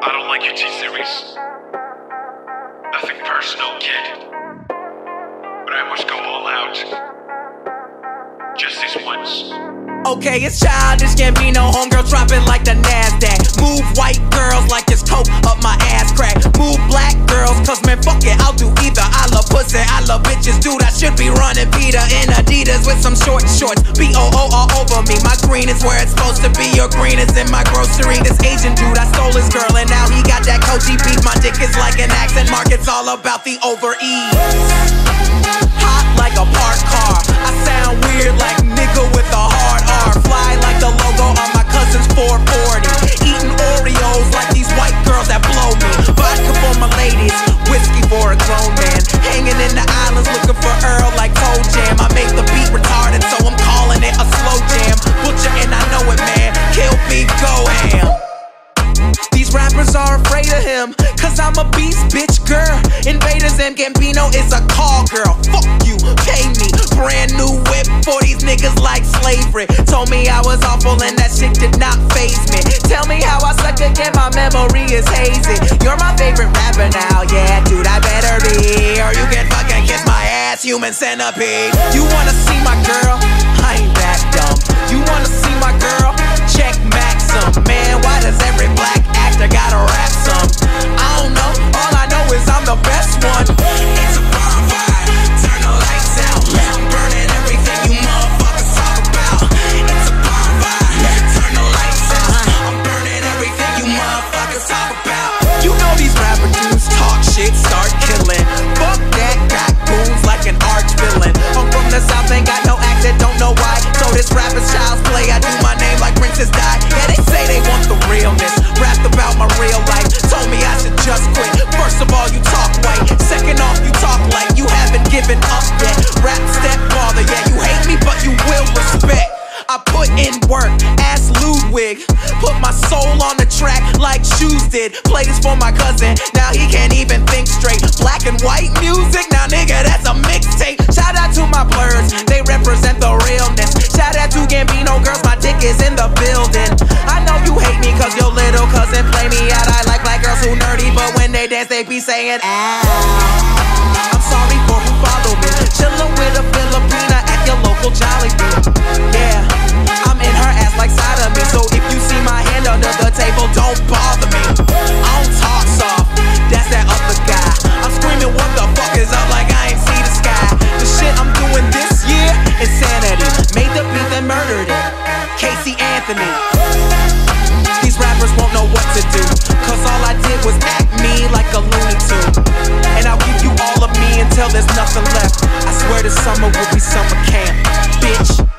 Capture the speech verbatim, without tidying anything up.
I don't like your T-Series. Nothing personal, kid. But I must go all out. Just this once. Okay, it's Childish Gambino, homegirl dropping like the Nasdaq. Move white girls like it's coke up my ass crack. Move black girls, cause man, fuck it, I'll do either. I love pussy, I love bitches, dude, I should be running Vita in Adidas with some short shorts. B O O all over me, my green is where it's supposed to be. Your green is in my grocery. This Asian dude, I stole his girl and now he got that Koji beat. My dick is like an accent mark, it's all about the over E. Hot like a parked car, I sound weird like nigga with a hard R. Fly like the logo on my cousin's four forty. Eating Oreos like these white girls that blow me. Vodka for my ladies, whiskey for a grown man. Hanging in the islands looking for Earl like Toe Jam. I make the beat retarded, so I'm calling it a slow jam. Butcher and I know it, man. Kill beef, go ham. These rappers are afraid of him, cause I'm a beast, bitch, girl. Invaders and Gambino is a call girl. Fuck you, pay me. Brand new whip for these niggas like slavery. Told me I was awful and that shit did not faze me. Tell me how I suck again, my memory is hazy. You're my favorite rapper now, yeah, dude, I better be. Or you can fucking kiss my ass, human centipede. You wanna see my girl? I ain't that dumb. You wanna see my girl? Check Maxim. Man, why does every black actor gotta rap some? I don't know, all I know is I'm the best one. It's a bonfire, turn the lights out. I'm burning everything you motherfuckers talk about. It's a bonfire, turn the lights out. I'm burning everything you motherfuckers talk about. You know these rapper dudes talk shit, start killing. Fuck that, got goons like an arch villain. I'm from the south, ain't got no accent, don't know why. So this rapper's child's play, I do my name like Princess Di. Yeah, they say they want the realness, rapped about my real life. Told me I should just quit. First of all, you talk white. Second off, you talk like you haven't given up yet. Rap stepfather, yeah, you hate me, but you will respect. I put in work, ass Ludwig. Put my soul on the track like Shoes did. Played this for my cousin, now he can't even think straight. Black and white music, now nigga, that's a mixtape. Shout out to my blurs, they represent the realness. Shout out to Gambino girls, my dick is in the building. I know you hate me cause your little cousin play me out. I like black girls who nerdy, but when they dance they be saying, ow. I'm sorry for who follow me. Chillin' with a Filipina at your local Jolly Bee. Yeah, I'm in her ass like side of me. So if you see my hand under the table, don't bother me. I don't talk soft, that's that other guy. I'm screaming what the fuck is up like I ain't see the sky. The shit I'm doing this year, insanity. Made the beat and murdered it, Casey Anthony. These rappers won't know what to do, cause all I did was act mean like a Looney Tune. And I'll give you all of me until there's nothing left. I swear this summer will be summer camp, bitch.